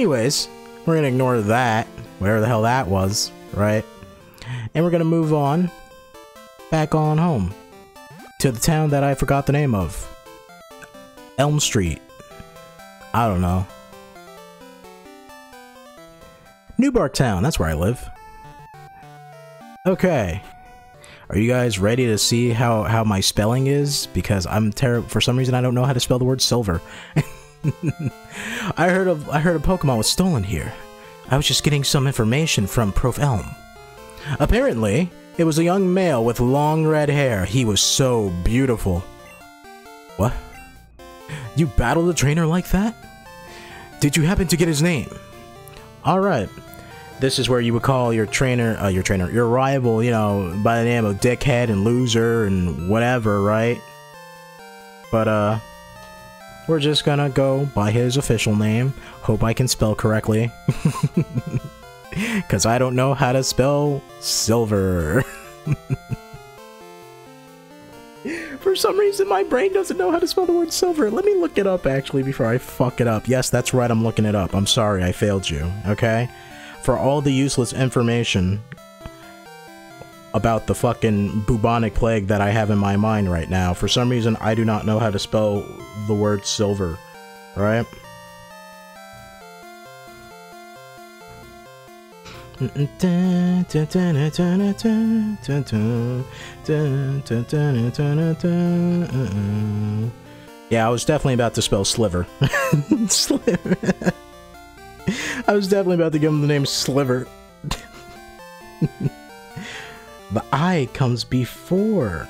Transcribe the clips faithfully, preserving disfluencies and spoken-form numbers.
Anyways, we're gonna ignore that, wherever the hell that was, right? And we're gonna move on, back on home, to the town that I forgot the name of. Elm Street. I don't know. New Bark Town, that's where I live. Okay. Are you guys ready to see how, how my spelling is? Because I'm terrible. For some reason, I don't know how to spell the word silver. I heard a, I heard a Pokemon was stolen here. I was just getting some information from Professor Elm. Apparently, it was a young male with long red hair. He was so beautiful. What? You battled a trainer like that? Did you happen to get his name? Alright. This is where you would call your trainer, uh, your trainer, your rival, you know, by the name of dickhead and loser and whatever, right? But, uh, we're just gonna go by his official name. Hope I can spell correctly. Because I don't know how to spell silver. For some reason, my brain doesn't know how to spell the word silver. Let me look it up, actually, before I fuck it up. Yes, that's right, I'm looking it up. I'm sorry, I failed you, okay? For all the useless information about the fucking bubonic plague that I have in my mind right now. For some reason, I do not know how to spell the word silver, alright? Yeah, I was definitely about to spell sliver. Sliver. I was definitely about to give him the name Sliver. The I comes before.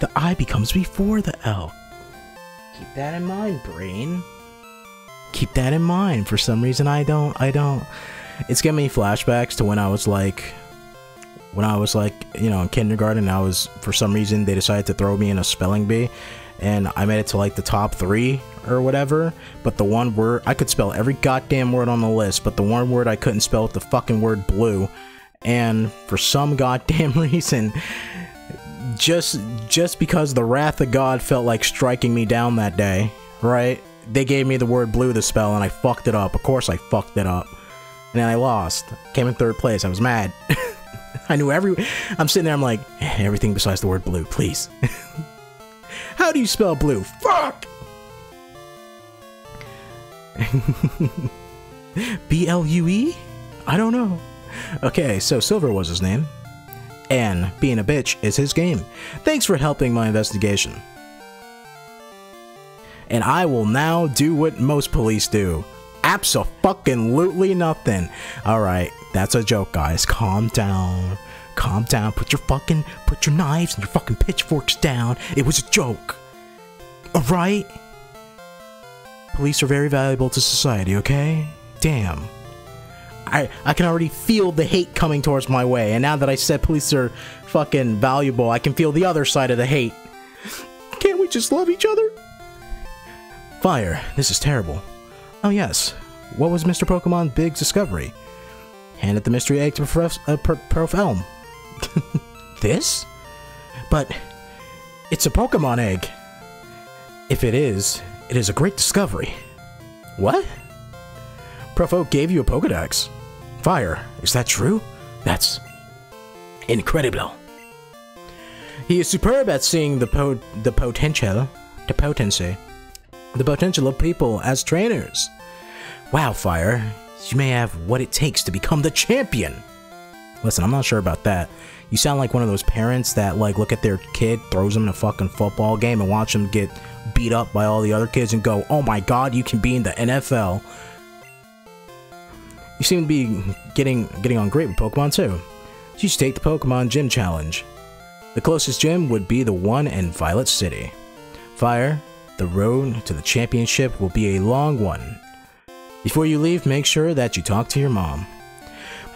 The I becomes before the L. Keep that in mind, brain. Keep that in mind. For some reason, I don't, I don't. It's giving me flashbacks to when I was like, when I was like, you know, in kindergarten, and I was, for some reason, they decided to throw me in a spelling bee. And I made it to like the top three or whatever, but the one word I could spell every goddamn word on the list, but the one word I couldn't spell was the fucking word blue. And for some goddamn reason, just just because the wrath of God felt like striking me down that day, right? They gave me the word blue to spell, and I fucked it up. Of course I fucked it up. And then I lost. Came in third place. I was mad. I knew every I'm sitting there, I'm like, eh, everything besides the word blue, please. How do you spell blue? Fuck! B L U E? I don't know. Okay, so Silver was his name. And being a bitch is his game. Thanks for helping my investigation. And I will now do what most police do. Abso-fucking-lutely nothing. Alright, that's a joke, guys. Calm down. Calm down, put your fucking, put your knives and your fucking pitchforks down. It was a joke. Alright? Police are very valuable to society, okay? Damn. I, I can already feel the hate coming towards my way, and now that I said police are fucking valuable, I can feel the other side of the hate. Can't we just love each other? Fire, this is terrible. Oh yes, what was Mister Pokemon's big discovery? Handed the mystery egg to Prof. Uh, Prof. Elm. This? But it's a Pokemon egg. If it is, it is a great discovery. What? Prof Oak gave you a Pokedex. Fire, is that true? That's incredible. He is superb at seeing the po the potential, the potency, the potential of people as trainers. Wow, Fire, you may have what it takes to become the champion. Listen, I'm not sure about that. You sound like one of those parents that, like, look at their kid, throws them in a fucking football game, and watch them get beat up by all the other kids and go, oh my god, you can be in the N F L. You seem to be getting getting on great with Pokemon, too. You should take the Pokemon Gym Challenge. The closest gym would be the one in Violet City. Fire, the road to the championship will be a long one. Before you leave, make sure that you talk to your mom.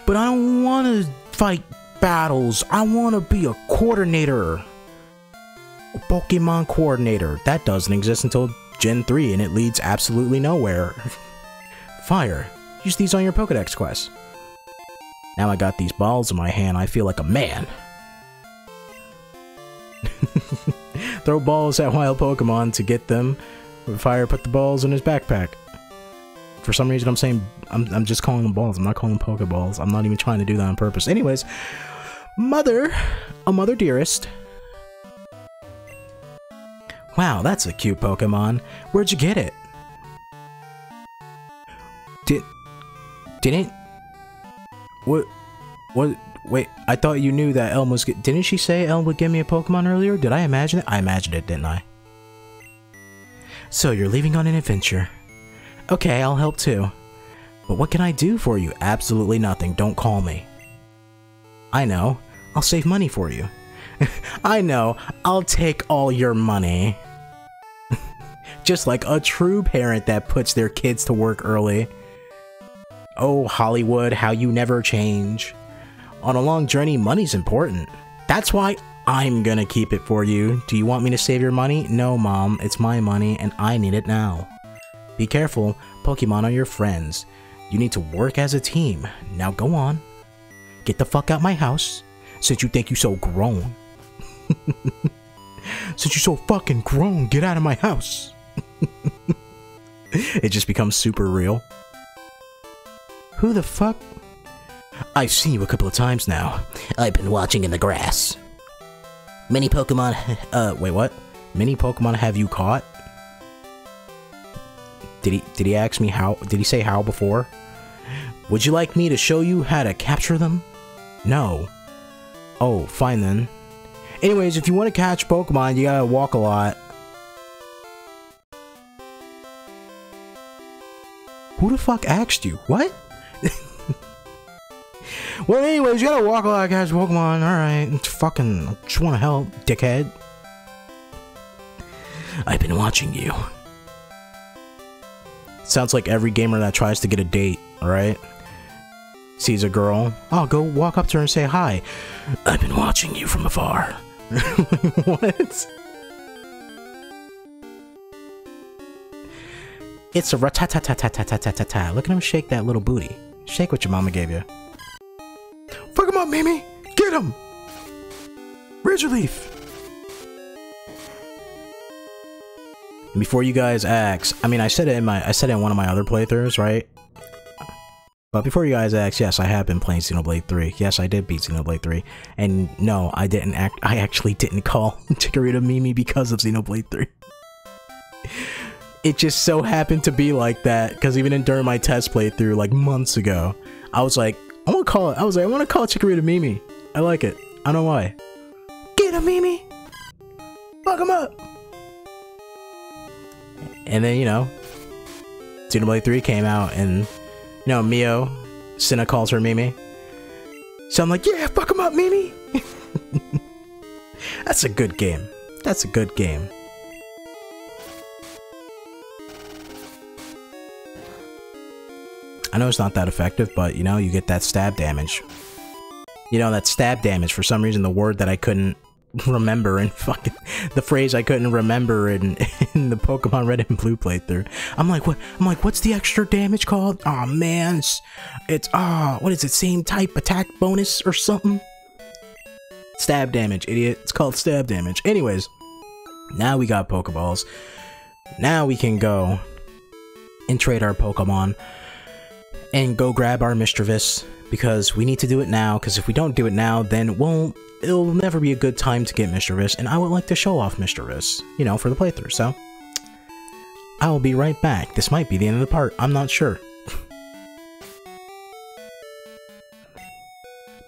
But I don't want to fight battles. I want to be a coordinator. A Pokemon coordinator. That doesn't exist until Gen three, and it leads absolutely nowhere. Fire, use these on your Pokedex quests. Now I got these balls in my hand, I feel like a man. Throw balls at wild Pokemon to get them. Fire put the balls in his backpack. For some reason, I'm saying I'm, I'm just calling them balls. I'm not calling them Pokeballs. I'm not even trying to do that on purpose. Anyways, mother, a mother dearest. Wow, that's a cute Pokemon. Where'd you get it? Did didn't what what? Wait, I thought you knew that Elm was. Didn't she say Elm would give me a Pokemon earlier? Did I imagine it? I imagined it, didn't I? So you're leaving on an adventure. Okay, I'll help too. But what can I do for you? Absolutely nothing. Don't call me. I know. I'll save money for you. I know. I'll take all your money. Just like a true parent that puts their kids to work early. Oh, Hollywood, how you never change. On a long journey, money's important. That's why I'm gonna keep it for you. Do you want me to save your money? No, Mom. It's my money, and I need it now. Be careful. Pokemon are your friends. You need to work as a team. Now go on. Get the fuck out my house, since you think you so grown. Since you so fucking grown, get out of my house. It just becomes super real. Who the fuck? I've seen you a couple of times now. I've been watching in the grass. Many Pokemon... Uh, wait, what? Many Pokemon have you caught? Did he, did he ask me how? Did he say how before? Would you like me to show you how to capture them? No. Oh, fine then. Anyways, if you want to catch Pokemon, you gotta walk a lot. Who the fuck asked you? What? Well, anyways, you gotta walk a lot, catch Pokemon. Alright, fucking, just wanna help, dickhead. I've been watching you. Sounds like every gamer that tries to get a date, right? Sees a girl. I'll go walk up to her and say hi. I've been watching you from afar. What? It's a rat-ta-ta-ta-ta-ta-ta-ta-ta. Look at him shake that little booty. Shake what your mama gave you. Fuck him up, Mimi! Get him! Ridge Relief! Before you guys ask, I mean, I said it in my, I said it in one of my other playthroughs, right? But before you guys ask, yes, I have been playing Xenoblade three. Yes, I did beat Xenoblade three. And no, I didn't act, I actually didn't call Chikorita Mimi because of Xenoblade three. It just so happened to be like that, because even in, during my test playthrough, like months ago, I was like, I want to call it, I was like, I want to call Chikorita Mimi. I like it. I don't know why. Get him, Mimi! Fuck him up! And then, you know, Xenoblade three came out, and, you know, Mio, Cinna calls her Mimi. So I'm like, yeah, fuck him up, Mimi! That's a good game. That's a good game. I know it's not that effective, but, you know, you get that stab damage. You know, that stab damage, for some reason, the word that I couldn't remember and fucking the phrase I couldn't remember in, in the Pokemon Red and Blue playthrough. I'm like, what? I'm like, what's the extra damage called? Oh man, it's, it's ah, oh, what is it? Same type attack bonus or something? Stab damage, idiot. It's called stab damage. Anyways, now we got Pokeballs. Now we can go and trade our Pokemon and go grab our Misdreavus, because we need to do it now. Because if we don't do it now, then we'll. It'll never be a good time to get Misdreavus, and I would like to show off Misdreavus, you know, for the playthrough, so... I'll be right back. This might be the end of the part, I'm not sure.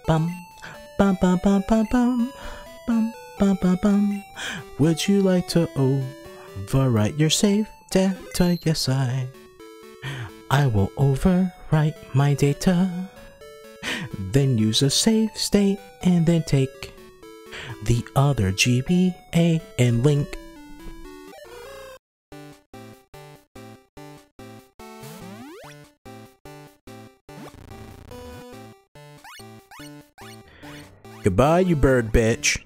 Bum, bum, bum, bum, bum, bum, bum, bum, bum, bum. Would you like to overwrite your save data? Yes, I... I will overwrite my data. Then use a save state, and then take the other G B A and link. Goodbye, you bird bitch.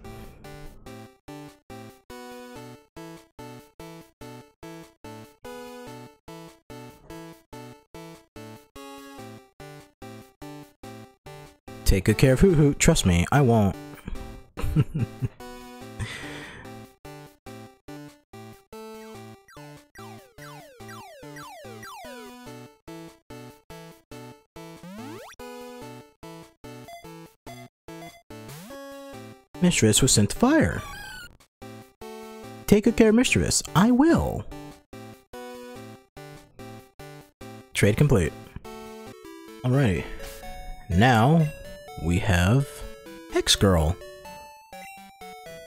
Take good care of Hoo Hoo. Trust me, I won't. Misdreavus was sent to fire. Take good care of Misdreavus. I will. Trade complete. Alrighty. Now we have Hex Girl.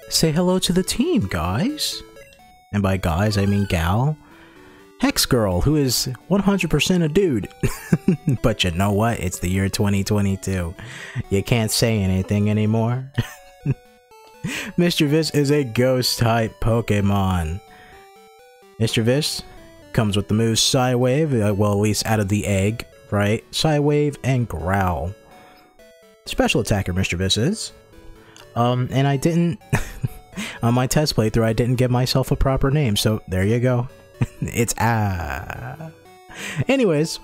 Say hello to the team, guys. And by guys, I mean gal. Hex Girl, who is one hundred percent a dude. But you know what? It's the year twenty twenty-two. You can't say anything anymore. Misdreavus is a ghost-type Pokemon. Misdreavus comes with the moves Psywave, well, at least out of the egg, right? Psywave and Growl. Special attacker Misdreavus is. Um, and I didn't... on my test playthrough, I didn't give myself a proper name, so there you go. It's ah. Anyways,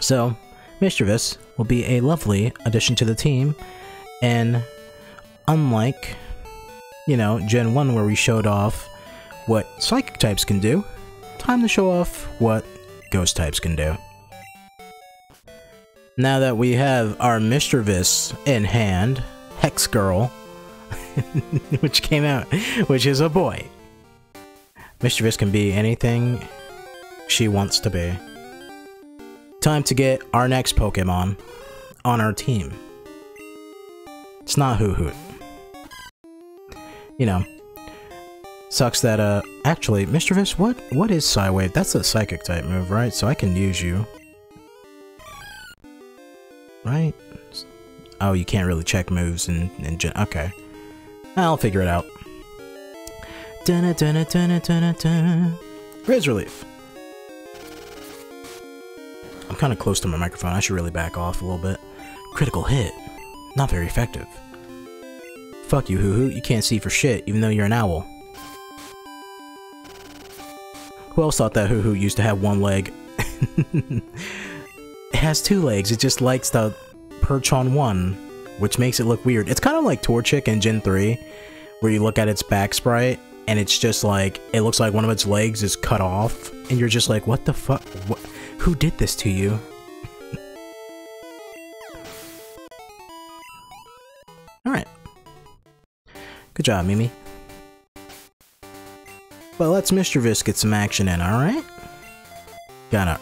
so Misdreavus will be a lovely addition to the team, and unlike, you know, Gen one where we showed off what Psychic types can do, time to show off what Ghost types can do. Now that we have our Misdreavus in hand, Hex Girl, which came out, which is a boy. Misdreavus can be anything she wants to be. Time to get our next Pokemon on our team. It's not Hoo Hoot. You know, sucks that, uh, actually, Misdreavus, what, what is Psywave? That's a psychic type move, right? So I can use you. Right? Oh, you can't really check moves and, and gen- okay. I'll figure it out. Dunna dunna dunna dunna dunna. Riz Relief. I'm kind of close to my microphone. I should really back off a little bit. Critical hit. Not very effective. Fuck you, Hoo Hoo. You can't see for shit, even though you're an owl. Who else thought that Hoo Hoo used to have one leg? It has two legs. It just likes to perch on one, which makes it look weird. It's kind of like Torchic in Gen three, where you look at its back sprite. And it's just like, it looks like one of its legs is cut off, and you're just like, what the fuck? What? Who did this to you? Alright. Good job, Mimi. But let's Misdreavus get some action in, alright? Gotta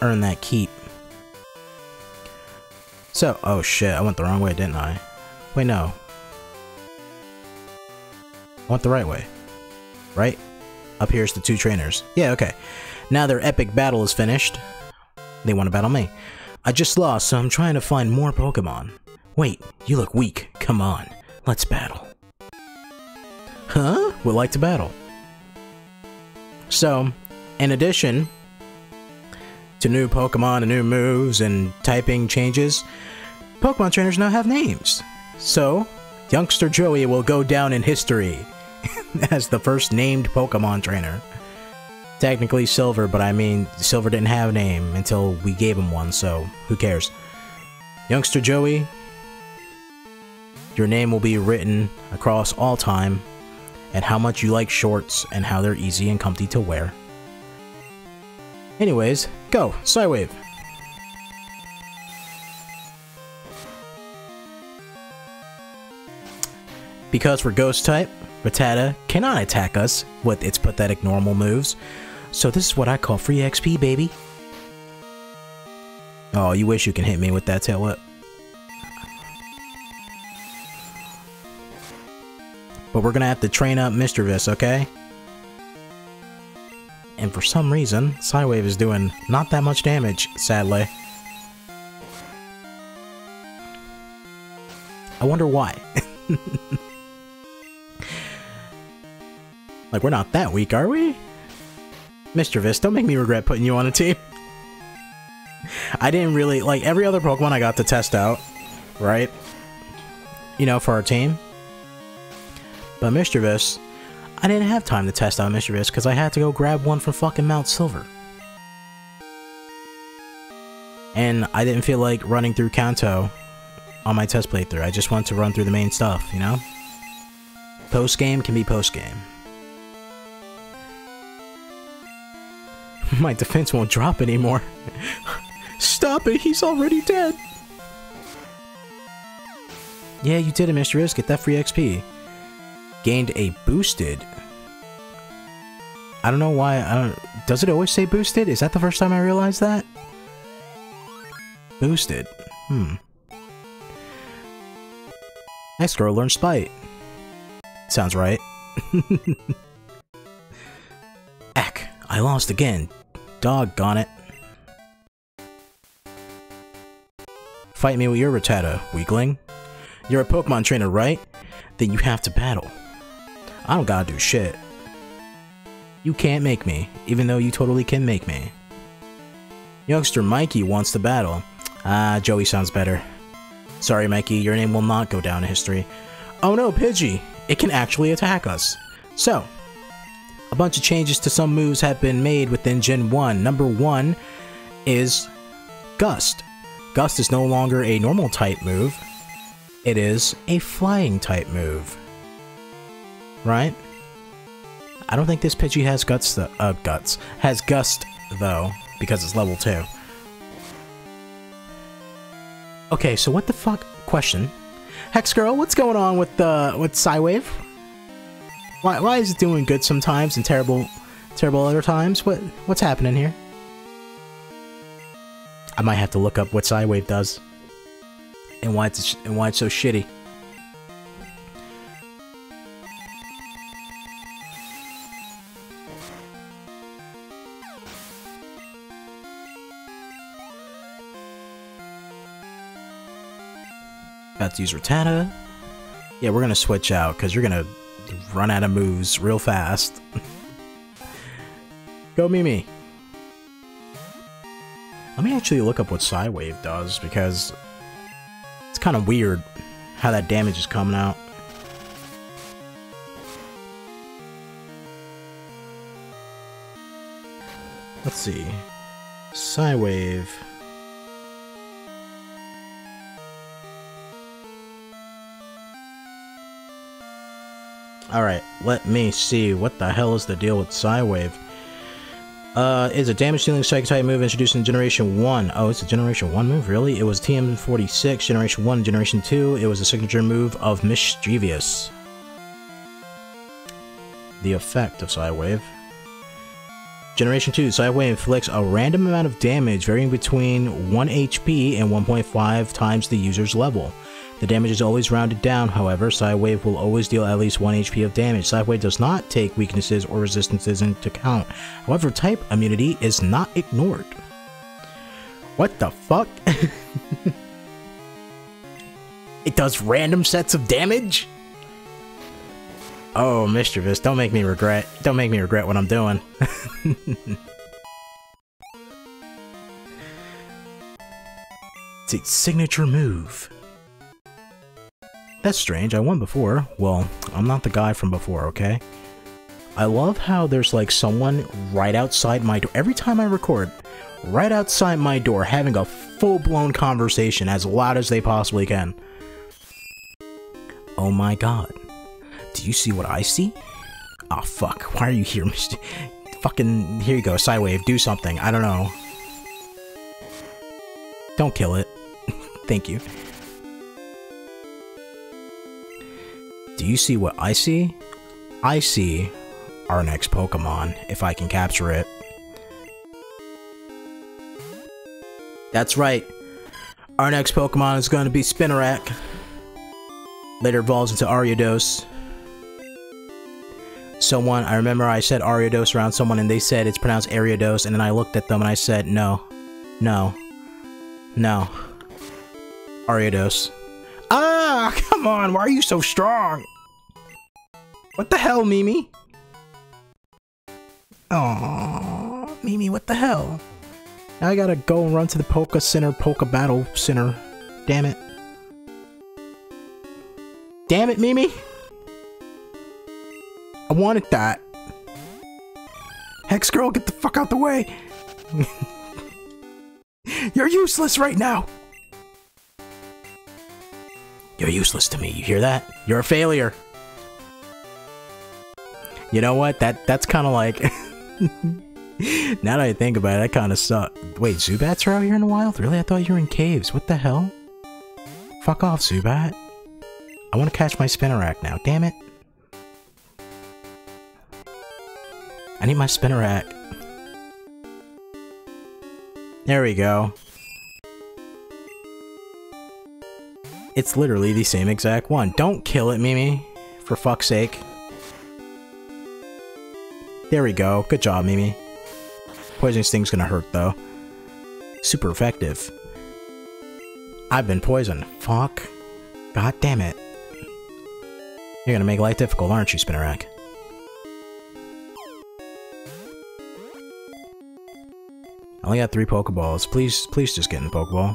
earn that keep. So, oh shit, I went the wrong way, didn't I? Wait, no. I went the right way. Right? Up here's the two trainers. Yeah, okay. Now their epic battle is finished. They want to battle me. I just lost, so I'm trying to find more Pokemon. Wait, you look weak. Come on. Let's battle. Huh? Would like to battle. So, in addition to new Pokemon and new moves and typing changes, Pokemon trainers now have names. So, Youngster Joey will go down in history as the first named Pokemon trainer. Technically Silver, but I mean, Silver didn't have a name until we gave him one, so who cares? Youngster Joey, your name will be written across all time, and how much you like shorts, and how they're easy and comfy to wear. Anyways, go! Psywave! Because we're Ghost-type, Rattata cannot attack us with its pathetic normal moves, so this is what I call free X P, baby. Oh, you wish you can hit me with that tail whip. But we're gonna have to train up Misdreavus, okay? And for some reason, Psywave is doing not that much damage, sadly. I wonder why. Like, we're not that weak, are we? Misdreavus, don't make me regret putting you on a team. I didn't really, like, every other Pokemon I got to test out, right? You know, for our team. But Misdreavus, I didn't have time to test out Misdreavus because I had to go grab one from fucking Mount Silver. And I didn't feel like running through Kanto on my test playthrough. I just want to run through the main stuff, you know? Post-game can be post-game. My defense won't drop anymore. Stop it, he's already dead! Yeah, you did it, Misdreavus. Get that free X P. Gained a boosted. I don't know why. I don't. Does it always say boosted? Is that the first time I realized that? Boosted. Hmm. Hex Girl learned Spite. Sounds right. Eck, I lost again. Doggone it. Fight me with your Rattata, weakling. You're a Pokemon trainer, right? Then you have to battle. I don't gotta do shit. You can't make me, even though you totally can make me. Youngster Mikey wants to battle. Ah, Joey sounds better. Sorry, Mikey, your name will not go down in history. Oh no, Pidgey! It can actually attack us. So, a bunch of changes to some moves have been made within Gen one. Number one is Gust. Gust is no longer a normal type move. It is a flying type move. Right? I don't think this Pidgey has guts though. Uh, guts. Has Gust, though, because it's level two. Okay, so what the fuck? Question. Hex Girl, what's going on with the uh, with Psywave? Why why is it doing good sometimes and terrible terrible other times? What what's happening here? I might have to look up what Psywave does and why it's and why it's so shitty. About to use Rattata. Yeah, we're gonna switch out because you're gonna run out of moves real fast. Go Mimi. Let me actually look up what Psywave does because it's kind of weird how that damage is coming out. Let's see. Psywave. Alright, let me see. What the hell is the deal with Psywave? Uh, it's a damage-dealing Psychic-type move introduced in Generation one. Oh, it's a Generation one move? Really? It was T M forty-six, Generation one, Generation two. It was a signature move of Misdreavus. The effect of Psywave. Generation two, Psywave inflicts a random amount of damage varying between one H P and one point five times the user's level. The damage is always rounded down, however. Psywave will always deal at least one H P of damage. Psywave does not take weaknesses or resistances into account. However, type immunity is not ignored. What the fuck? It does random sets of damage? Oh, Misdreavus, don't make me regret. Don't make me regret what I'm doing. It's its signature move. That's strange, I won before. Well, I'm not the guy from before, okay? I love how there's like someone right outside my door, every time I record, right outside my door, having a full-blown conversation as loud as they possibly can. Oh my god. Do you see what I see? Aw, fuck, why are you here, Mister Fucking, here you go, Psywave, do something, I don't know. Don't kill it. Thank you. Do you see what I see? I see our next Pokemon, if I can capture it. That's right. Our next Pokemon is going to be Spinarak. Later evolves into Ariados. Someone, I remember I said Ariados around someone and they said it's pronounced Ariados, and then I looked at them and I said, no. No. No. Ariados. Ah, come on, why are you so strong? What the hell, Mimi? Aww, Mimi, what the hell? Now I gotta go and run to the Poké Center, Poké Battle Center. Damn it. Damn it, Mimi! I wanted that. Hex Girl, get the fuck out the way! You're useless right now! You're useless to me, you hear that? You're a failure! You know what? That that's kinda like... Now that I think about it, that kinda sucks. Wait, Zubats are out here in the wild? Really? I thought you were in caves. What the hell? Fuck off, Zubat. I want to catch my Spinarak now, damn it. I need my Spinarak. There we go. It's literally the same exact one. Don't kill it, Mimi. For fuck's sake. There we go. Good job, Mimi. Poison Sting's gonna hurt, though. Super effective. I've been poisoned. Fuck. God damn it. You're gonna make life difficult, aren't you, Spinarak? I only got three Pokeballs. Please, please just get in the Pokeball.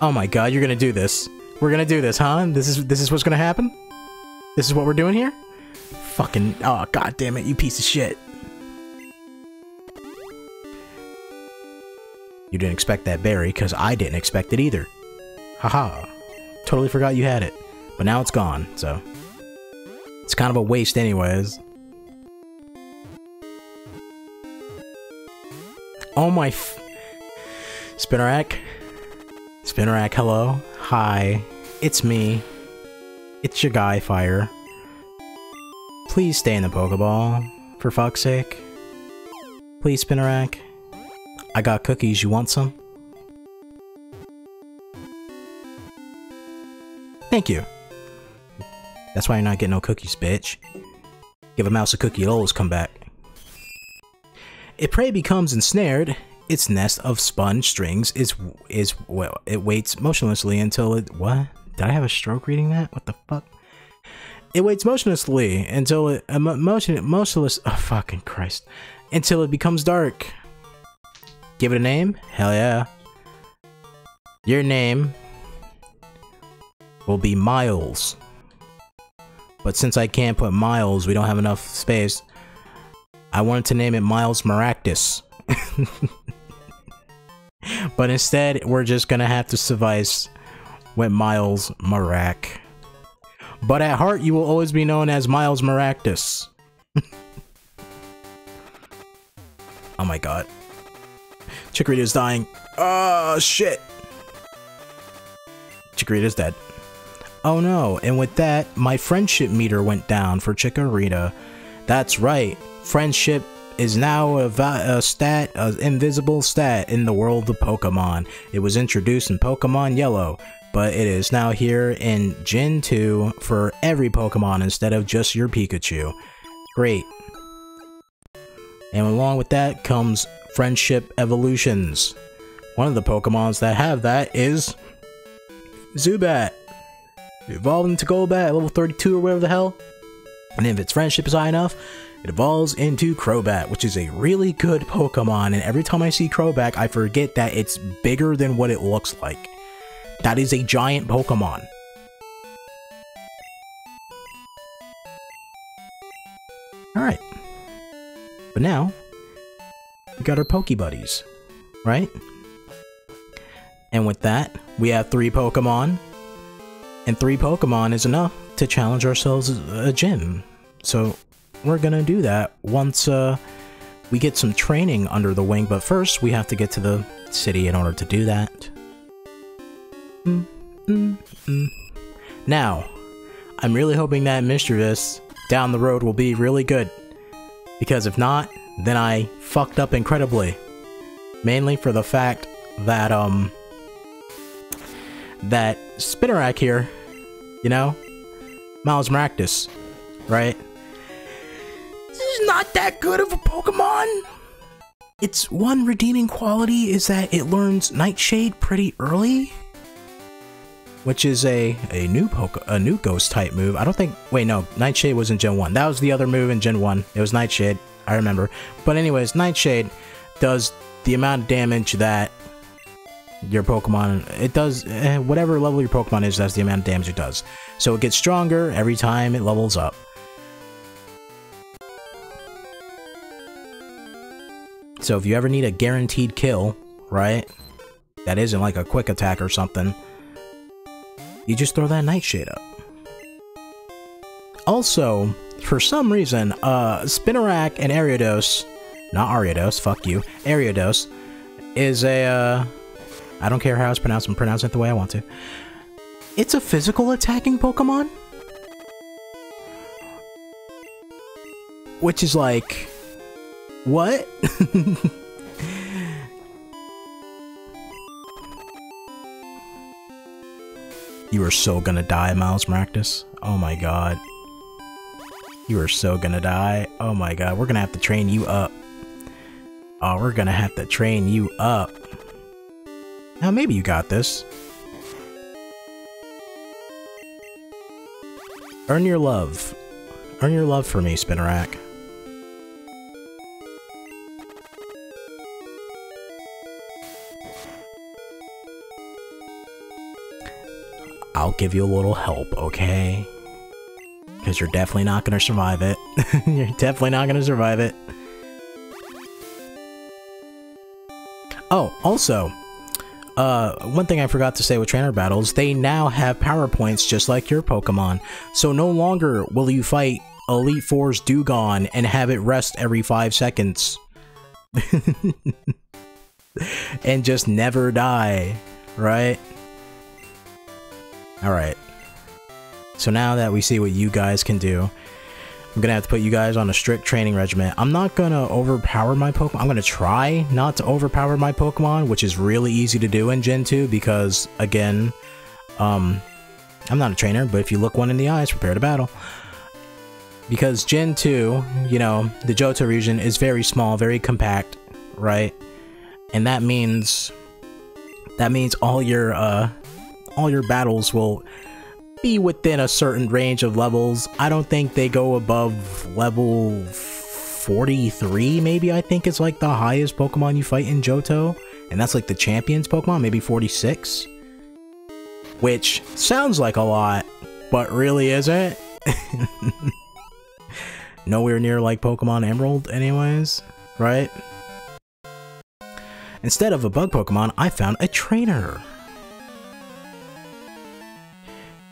Oh my god, you're gonna do this. We're gonna do this, huh? This is this is what's gonna happen? This is what we're doing here? Fucking oh god damn it, you piece of shit. You didn't expect that berry, cause I didn't expect it either. Haha. Totally forgot you had it. But now it's gone, so. It's kind of a waste anyways. Oh my f Spinarak? Spinarak, hello. Hi. It's me. It's your guy, Fire. Please stay in the Pokeball. For fuck's sake. Please, Spinarak. I got cookies. You want some? Thank you. That's why you're not getting no cookies, bitch. Give a mouse a cookie, it'll always come back. It prey becomes ensnared. Its nest of spun strings is, is well, it waits motionlessly until it, what? Did I have a stroke reading that? What the fuck? It waits motionlessly until it, uh, motion, motionless, oh fucking Christ. Until it becomes dark. Give it a name? Hell yeah. Your name will be Miles. But since I can't put Miles, we don't have enough space. I wanted to name it Miles Maractus. But instead, we're just gonna have to suffice with Miles Marac. But at heart, you will always be known as Miles Maractus. Oh my god. Chikorita is dying. Oh shit! Chikorita is dead. Oh no, and with that, my friendship meter went down for Chikorita. That's right, friendship is now a, a stat, an invisible stat in the world of Pokemon. It was introduced in Pokemon Yellow, but it is now here in Gen two for every Pokemon instead of just your Pikachu. Great. And along with that comes Friendship Evolutions. One of the Pokemons that have that is Zubat. Evolved into Golbat at level thirty-two or whatever the hell. And if its friendship is high enough, it evolves into Crobat, which is a really good Pokemon, and every time I see Crobat, I forget that it's bigger than what it looks like. That is a giant Pokemon. Alright. But now, we got our Pokebuddies, right? And with that, we have three Pokemon, and three Pokemon is enough to challenge ourselves a gym. So we're gonna do that once uh, we get some training under the wing, but first we have to get to the city in order to do that. Mm, mm, mm. Now, I'm really hoping that Misdreavus down the road will be really good, because if not, then I fucked up incredibly. Mainly for the fact that, um, that Spinarak here, you know, Miles Maractus, right? It's not that good of a Pokemon! Its one redeeming quality is that it learns Nightshade pretty early, which is a, a new poke a new ghost type move. I don't think wait no, Nightshade was in Gen one. That was the other move in Gen one. It was Nightshade, I remember. But anyways, Nightshade does the amount of damage that your Pokemon, it does, eh, whatever level your Pokemon is, that's the amount of damage it does. So it gets stronger every time it levels up. So if you ever need a guaranteed kill, right, that isn't like a quick attack or something, you just throw that Nightshade up. Also, for some reason, uh, Spinarak and Ariados, not Ariados, fuck you, Ariados, is a, uh, I don't care how it's pronounced, I'm pronouncing it the way I want to. It's a physical attacking Pokemon? Which is like... what? You are so gonna die, Miles Maractus. Oh my god. You are so gonna die. Oh my god, we're gonna have to train you up. Oh, we're gonna have to train you up. Now maybe you got this. Earn your love. Earn your love for me, Spinarak. I'll give you a little help, okay? Because you're definitely not gonna survive it. You're definitely not gonna survive it. Oh, also, uh, one thing I forgot to say with trainer battles, they now have power points just like your Pokemon. So no longer will you fight Elite Four's Dewgong and have it rest every five seconds. And just never die, right? Alright. So now that we see what you guys can do, I'm gonna have to put you guys on a strict training regimen. I'm not gonna overpower my Pokemon. I'm gonna try not to overpower my Pokemon, which is really easy to do in Gen two because, again, um, I'm not a trainer, but if you look one in the eyes, prepare to battle. Because Gen two, you know, the Johto region is very small, very compact, right? And that means, that means all your, uh, all your battles will be within a certain range of levels. I don't think they go above level forty-three, maybe. I think it's like the highest Pokemon you fight in Johto, and that's like the champions Pokemon, maybe forty-six, which sounds like a lot but really isn't. Nowhere near like Pokemon Emerald anyways, right? Instead of a bug Pokemon, I found a trainer.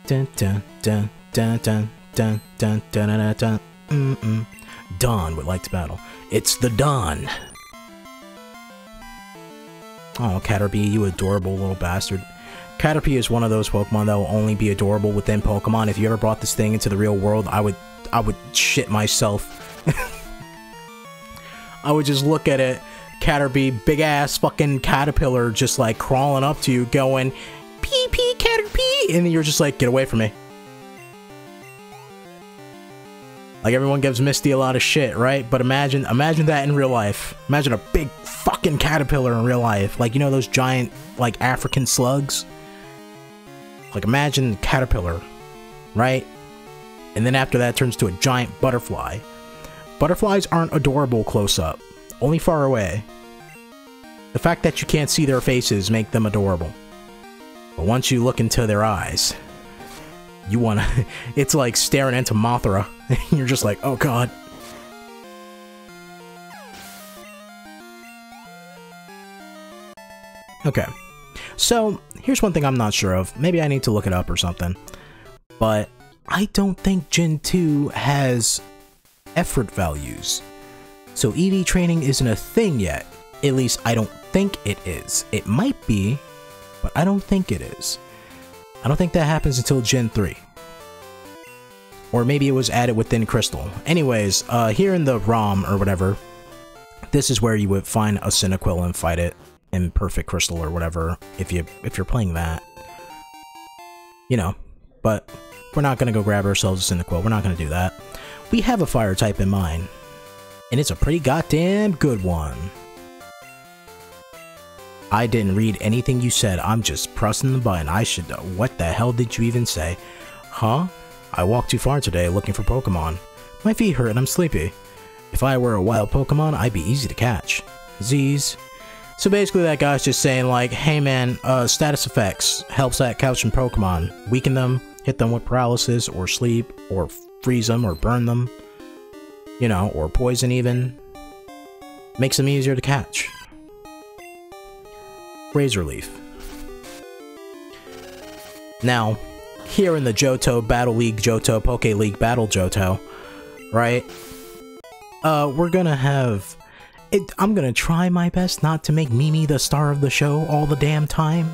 Dun dun dun dun dun dun dun dun dun dun. Mm mm. Dawn would like to battle. It's the Dawn. Oh, Caterpie, you adorable little bastard. Caterpie is one of those Pokemon that will only be adorable within Pokemon. If you ever brought this thing into the real world, I would, I would shit myself. I would just look at it, Caterpie, big ass fucking caterpillar, just like crawling up to you, going, pee pee Caterpie, and you're just like, get away from me. Like, everyone gives Misty a lot of shit, right? But imagine, imagine that in real life. Imagine a big fucking caterpillar in real life. Like, you know those giant, like, African slugs? Like, imagine caterpillar, right? And then after that turns to a giant butterfly. Butterflies aren't adorable close up. Only far away. The fact that you can't see their faces make them adorable. But once you look into their eyes, you wanna... it's like staring into Mothra. You're just like, oh god. Okay. So, here's one thing I'm not sure of. Maybe I need to look it up or something. But I don't think Gen two has effort values. So E V training isn't a thing yet. At least I don't think it is. It might be... but I don't think it is. I don't think that happens until Gen three. Or maybe it was added within Crystal. Anyways, uh, here in the ROM or whatever, this is where you would find a Cyndaquil and fight it in Perfect Crystal or whatever, if, you, if you're playing that. You know, but we're not gonna go grab ourselves a Cyndaquil, we're not gonna do that. We have a fire type in mind, and it's a pretty goddamn good one. I didn't read anything you said, I'm just pressing the button. I should know. What the hell did you even say? Huh? I walked too far today looking for Pokemon. My feet hurt and I'm sleepy. If I were a wild Pokemon, I'd be easy to catch. Z's. So basically that guy's just saying like, hey man, uh, status effects helps that couch in Pokemon. Weaken them, hit them with paralysis, or sleep, or freeze them, or burn them. You know, or poison even. Makes them easier to catch. Razor Leaf. Now, here in the Johto Battle League Johto, Poké League Battle Johto, right? Uh, we're gonna have... It, I'm gonna try my best not to make Mimi the star of the show all the damn time.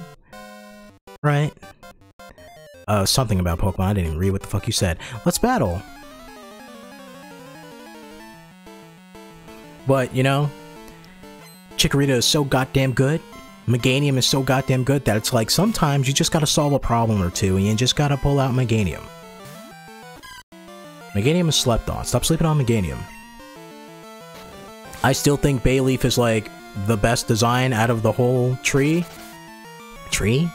Right? Uh, something about Pokemon. I didn't even read what the fuck you said. Let's battle. But, you know, Chikorita is so goddamn good. Meganium is so goddamn good that it's like sometimes you just gotta solve a problem or two and you just gotta pull out Meganium. Meganium is slept on. Stop sleeping on Meganium. I still think Bayleaf is like the best design out of the whole tree. Tree?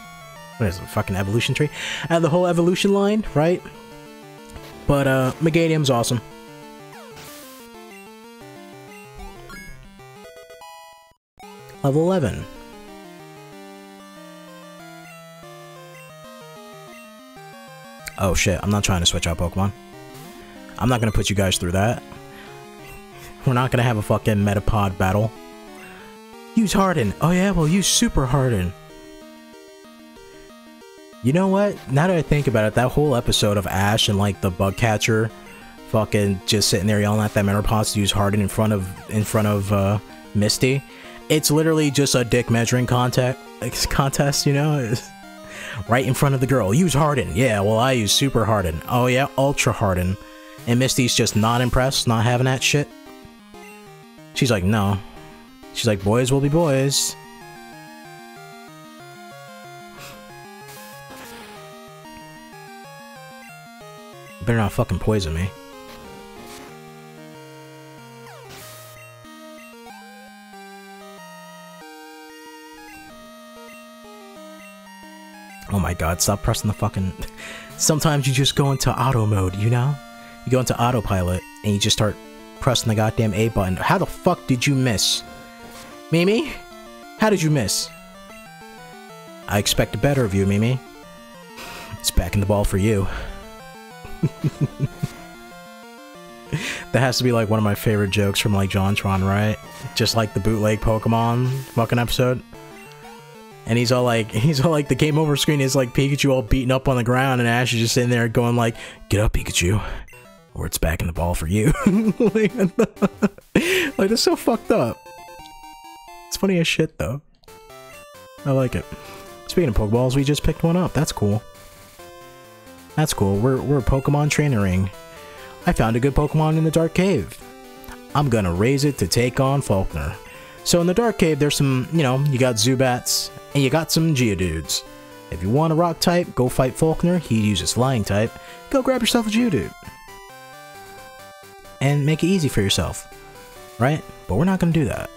What is it, a fucking evolution tree? Out of the whole evolution line, right? But uh, Meganium's awesome. Level eleven. Oh shit, I'm not trying to switch out Pokemon. I'm not gonna put you guys through that. We're not gonna have a fucking Metapod battle. Use Harden. Oh yeah, well use Super Harden. You know what? Now that I think about it, that whole episode of Ash and like the bug catcher fucking just sitting there yelling at that Metapod to use Harden in front of in front of uh, Misty. It's literally just a dick measuring contact, contest, you know? It's right in front of the girl. Use Harden. Yeah, well I use Super Harden. Oh yeah, Ultra Harden. And Misty's just not impressed, not having that shit. She's like, no. She's like, boys will be boys. Better not fucking poison me. Oh my god, stop pressing the fucking... Sometimes you just go into auto mode, you know? You go into autopilot, and you just start pressing the goddamn A button. How the fuck did you miss? Mimi? How did you miss? I expect better of you, Mimi. It's back in the ball for you. That has to be like one of my favorite jokes from like JonTron, right? Just like the bootleg Pokemon fucking episode. And he's all like, he's all like, the game over screen is like Pikachu all beaten up on the ground, and Ash is just sitting there going like, get up, Pikachu. Or it's back in the ball for you. Like, like, that's so fucked up. It's funny as shit, though. I like it. Speaking of Pokeballs, we just picked one up. That's cool. That's cool. We're, we're Pokemon trainering. I found a good Pokemon in the Dark Cave. I'm gonna raise it to take on Falkner. So in the Dark Cave, there's some, you know, you got Zubats, and you got some Geodudes. If you want a rock type, go fight Falkner. He uses flying type. Go grab yourself a Geodude. And make it easy for yourself, right? But we're not gonna do that.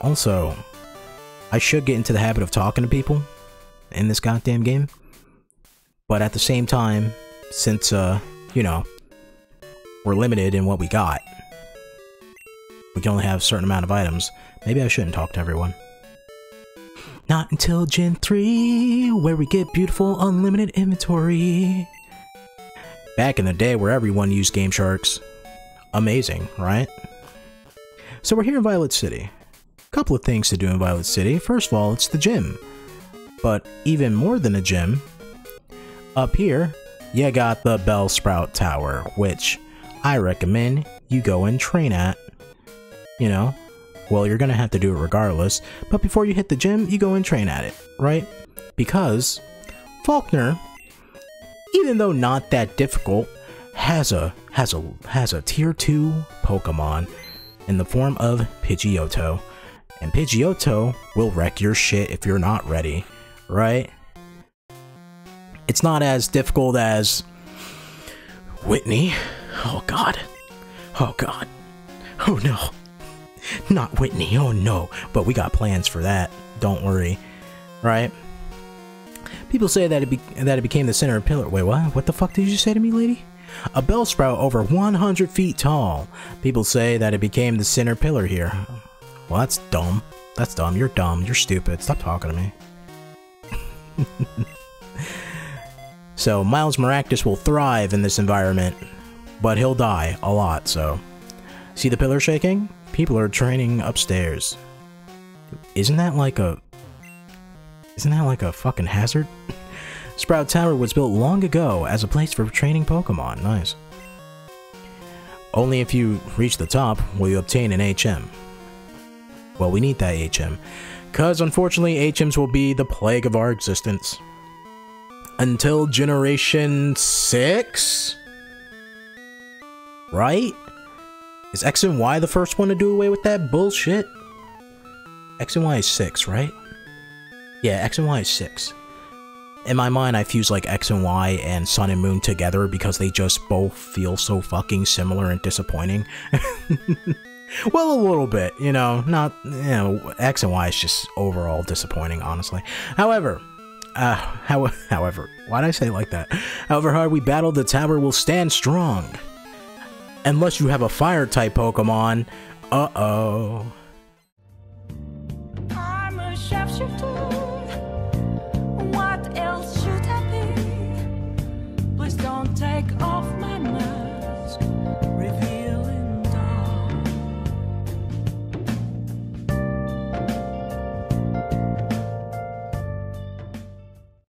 Also, I should get into the habit of talking to people in this goddamn game. But at the same time, since, uh, you know, we're limited in what we got, we can only have a certain amount of items, maybe I shouldn't talk to everyone. Not until Gen three, where we get beautiful unlimited inventory. Back in the day where everyone used Game Sharks. Amazing, right? So we're here in Violet City. Couple of things to do in Violet City. First of all, it's the gym. But even more than a gym, up here, you got the Bellsprout Tower, which I recommend you go and train at. You know, well, you're gonna have to do it regardless, but before you hit the gym, you go and train at it, right? Because Falkner, even though not that difficult, has a has a has a tier two Pokemon in the form of Pidgeotto, and Pidgeotto will wreck your shit if you're not ready, right? It's not as difficult as Whitney. Oh god. Oh god. Oh no. Not Whitney. Oh no. But we got plans for that. Don't worry. Right? People say that it, be that it became the center of pillar. Wait, what? What the fuck did you say to me, lady? A Bellsprout over one hundred feet tall. People say that it became the center pillar here. Well, that's dumb. That's dumb. You're dumb. You're stupid. Stop talking to me. So, Miles Maractus will thrive in this environment, but he'll die a lot, so. See the pillar shaking? People are training upstairs. Isn't that like a... Isn't that like a fucking hazard? Sprout Tower was built long ago as a place for training Pokemon. Nice. Only if you reach the top will you obtain an H M. Well, we need that H M. Because, unfortunately, H Ms will be the plague of our existence. until generation six? Right? Is X and Y the first one to do away with that bullshit? X and Y is six, right? Yeah, X and Y is six. In my mind, I fuse like X and Y and Sun and Moon together because they just both feel so fucking similar and disappointing. Well, a little bit, you know, not, you know, X and Y is just overall disappointing, honestly. However, uh, how, however, why did I say it like that? However hard we battle, the tower will stand strong. Unless you have a fire type Pokemon. Uh-oh.